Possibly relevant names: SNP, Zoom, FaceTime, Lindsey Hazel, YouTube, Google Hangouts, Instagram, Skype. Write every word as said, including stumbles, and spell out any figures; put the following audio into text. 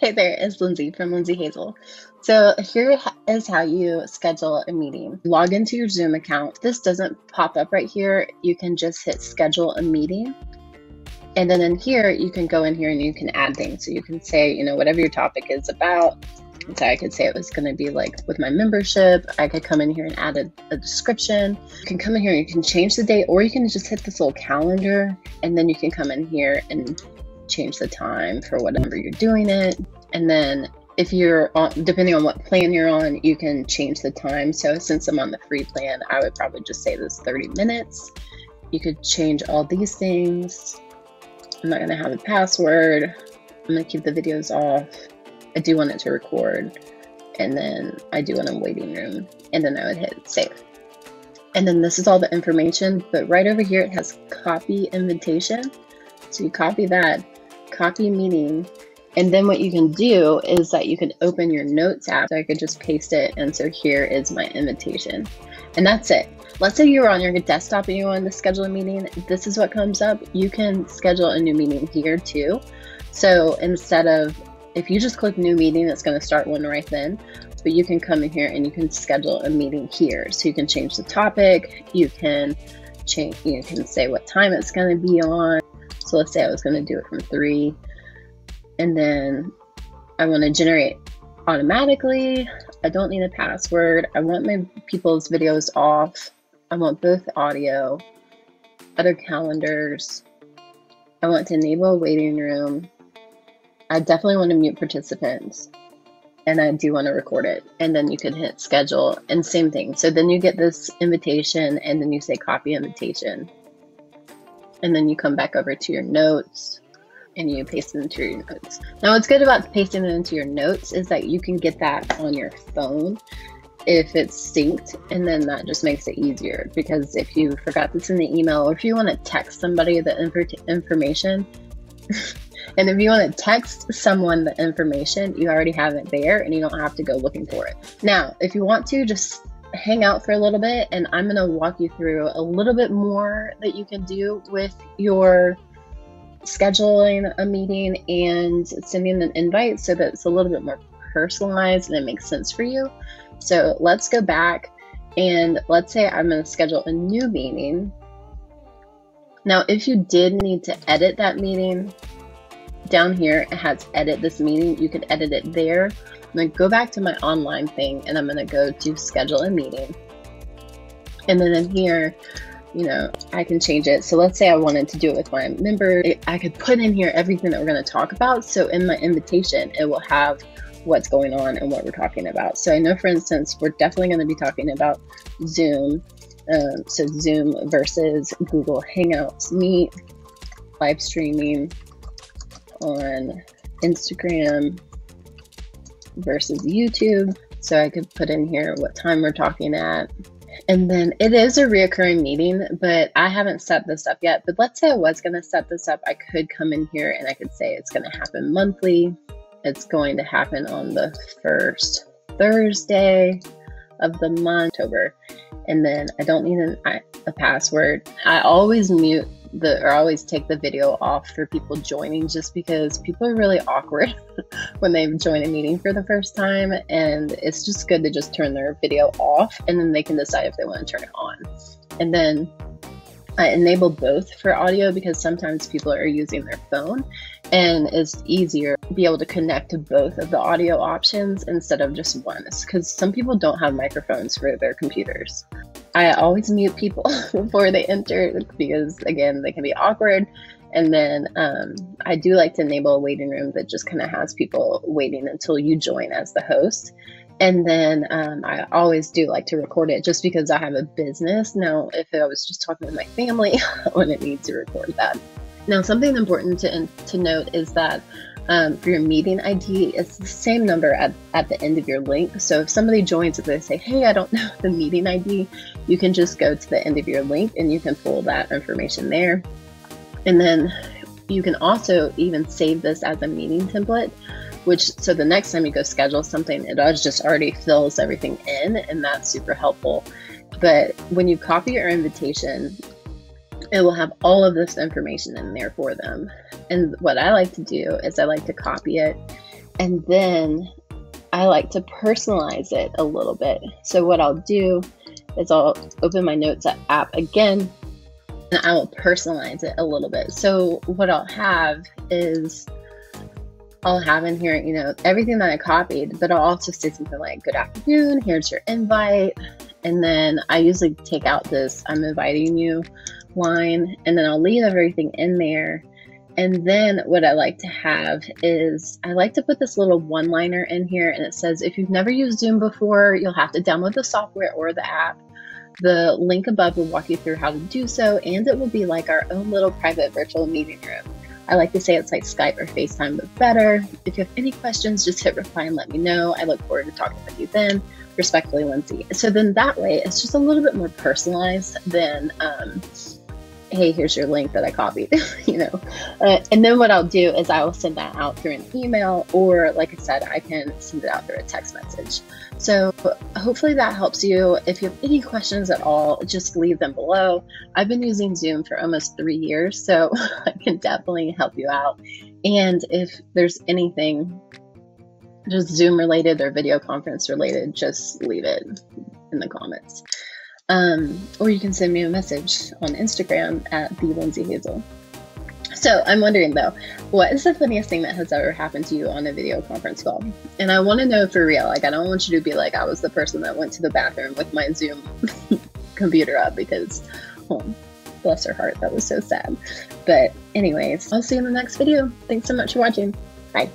Hey there, it's Lindsey from Lindsey Hazel. So here is how you schedule a meeting. Log into your Zoom account. This doesn't pop up right here. You can just hit schedule a meeting. And then in here, you can go in here and you can add things. So you can say, you know, whatever your topic is about. So I could say it was going to be like with my membership. I could come in here and add a, a description. You can come in here and you can change the date, or you can just hit this little calendar and then you can come in here and change the time for whatever you're doing it. And then if you're on, depending on what plan you're on, you can change the time. So since I'm on the free plan, I would probably just say this thirty minutes. You could change all these things. I'm not going to have a password. I'm going to keep the videos off. I do want it to record, and then I do want a waiting room, and then I would hit save. And then this is all the information, but right over here it has copy invitation. So you copy that, copy meeting, and then what you can do is that you can open your notes app. So I could just paste it, and so here is my invitation. And that's it. Let's say you were on your desktop and you wanted to schedule a meeting. This is what comes up. You can schedule a new meeting here too. So instead of If you just click new meeting, it's going to start one right then, but you can come in here and you can schedule a meeting here. So you can change the topic. You can change, you can say what time it's going to be on. So let's say I was going to do it from three, and then I want to generate automatically. I don't need a password. I want my people's videos off. I want both audio, other calendars. I want to enable a waiting room. I definitely want to mute participants, and I do want to record it. And then you can hit schedule, and same thing. So then you get this invitation, and then you say copy invitation. And then you come back over to your notes and you paste it into your notes. Now what's good about pasting it into your notes is that you can get that on your phone if it's synced, and then that just makes it easier, because if you forgot this in the email, or if you want to text somebody the inf- information, and if you want to text someone the information, you already have it there and you don't have to go looking for it. Now, if you want to just hang out for a little bit, and I'm going to walk you through a little bit more that you can do with your scheduling a meeting and sending an invite so that it's a little bit more personalized and it makes sense for you. So let's go back, and let's say I'm going to schedule a new meeting. Now, if you did need to edit that meeting, down here it has edit this meeting. You can edit it there. I'm going to go back to my online thing, and I'm going to go to schedule a meeting. And then in here, you know, I can change it. So let's say I wanted to do it with my member. I could put in here everything that we're going to talk about. So in my invitation, it will have what's going on and what we're talking about. So I know, for instance, we're definitely going to be talking about Zoom. Um, so Zoom versus Google Hangouts, Meet, live streaming on Instagram versus YouTube. So I could put in here what time we're talking at. And then it is a reoccurring meeting, but I haven't set this up yet. But let's say I was going to set this up. I could come in here and I could say it's going to happen monthly. It's going to happen on the first Thursday of the month, October. And then I don't need an, a password. I always mute the, or always take the video off for people joining, just because people are really awkward when they join a meeting for the first time. And it's just good to just turn their video off, and then they can decide if they want to turn it on. And then I enable both for audio, because sometimes people are using their phone, and it's easier to be able to connect to both of the audio options instead of just one, because some people don't have microphones for their computers. I always mute people before they enter, because again, they can be awkward. And then um, I do like to enable a waiting room that just kind of has people waiting until you join as the host. And then um, I always do like to record it, just because I have a business. Now, if I was just talking with my family, I wouldn't need to record that. Now, something important to, to note is that um, for your meeting I D, it's the same number at, at the end of your link. So if somebody joins and they say, hey, I don't know the meeting I D, you can just go to the end of your link and you can pull that information there. And then you can also even save this as a meeting template, which, so the next time you go schedule something, it just already fills everything in, and that's super helpful. But when you copy your invitation, it will have all of this information in there for them. And what I like to do is I like to copy it And then I like to personalize it a little bit. So what I'll do is I'll open my notes app again, and I will personalize it a little bit. So what I'll have is I'll have in here, you know, everything that I copied, but I'll also say something like, good afternoon, here's your invite. And then I usually take out this I'm inviting you line, and then I'll leave everything in there. And then what I like to have is I like to put this little one-liner in here, and it says, if you've never used Zoom before, you'll have to download the software or the app. The link above will walk you through how to do so, and it will be like our own little private virtual meeting room. I like to say it's like Skype or FaceTime, but better. If you have any questions, just hit reply and let me know. I look forward to talking with you then. Respectfully, Lindsey. So then that way, it's just a little bit more personalized than, um, hey, here's your link that I copied, you know. Uh, and then what I'll do is I will send that out through an email, or like I said, I can send it out through a text message. So hopefully that helps you. If you have any questions at all, just leave them below. I've been using Zoom for almost three years, so I can definitely help you out. And if there's anything just Zoom related or video conference related, just leave it in the comments. Um, or you can send me a message on Instagram at the Lindsey Hazel. So I'm wondering though, what is the funniest thing that has ever happened to you on a video conference call? And I want to know for real. Like, I don't want you to be like, I was the person that went to the bathroom with my Zoom computer up, because, oh, bless her heart, that was so sad. But anyways, I'll see you in the next video. Thanks so much for watching. Bye.